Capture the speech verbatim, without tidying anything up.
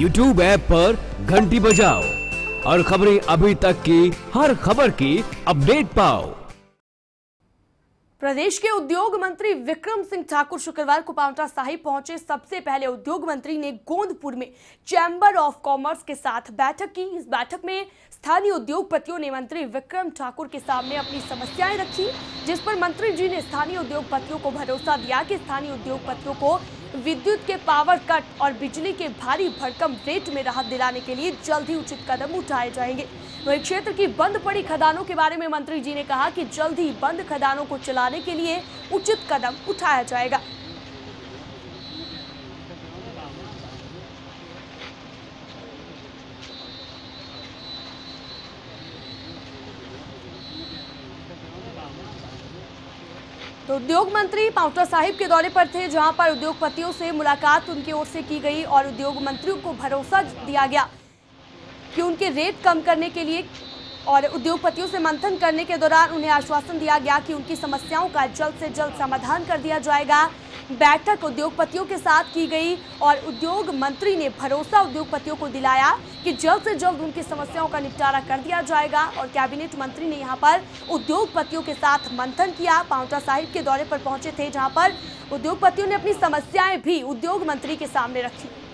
YouTube app पर घंटी बजाओ और खबरें अभी तक की हर खबर की अपडेट पाओ। प्रदेश के उद्योग मंत्री विक्रम सिंह ठाकुर शुक्रवार को पांवटा साहिब पहुंचे। सबसे पहले उद्योग मंत्री ने गोंदपुर में चैम्बर ऑफ कॉमर्स के साथ बैठक की। इस बैठक में स्थानीय उद्योगपतियों ने मंत्री विक्रम ठाकुर के सामने अपनी समस्याएं रखी, जिस पर मंत्री जी ने स्थानीय उद्योगपतियों को भरोसा दिया कि स्थानीय उद्योगपतियों को विद्युत के पावर कट और बिजली के भारी भरकम रेट में राहत दिलाने के लिए जल्द ही उचित कदम उठाए जाएंगे। वहीं क्षेत्र की बंद पड़ी खदानों के बारे में मंत्री जी ने कहा कि जल्द ही बंद खदानों को चलाने के लिए उचित कदम उठाया जाएगा। तो उद्योग मंत्री पांवटा साहिब के दौरे पर थे, जहां पर उद्योगपतियों से मुलाकात उनकी ओर से की गई और उद्योग मंत्रियों को भरोसा दिया गया कि उनके रेट कम करने के लिए और उद्योगपतियों से मंथन करने के दौरान उन्हें आश्वासन दिया गया कि उनकी समस्याओं का जल्द से जल्द समाधान कर दिया जाएगा। बैठक उद्योगपतियों के साथ की गई और उद्योग मंत्री ने भरोसा उद्योगपतियों को दिलाया कि जल्द से जल्द उनकी समस्याओं का निपटारा कर दिया जाएगा। और कैबिनेट मंत्री ने यहां पर उद्योगपतियों के साथ मंथन किया। पांवटा साहिब के दौरे पर पहुंचे थे, जहां पर उद्योगपतियों ने अपनी समस्याएं भी उद्योग मंत्री के सामने रखी।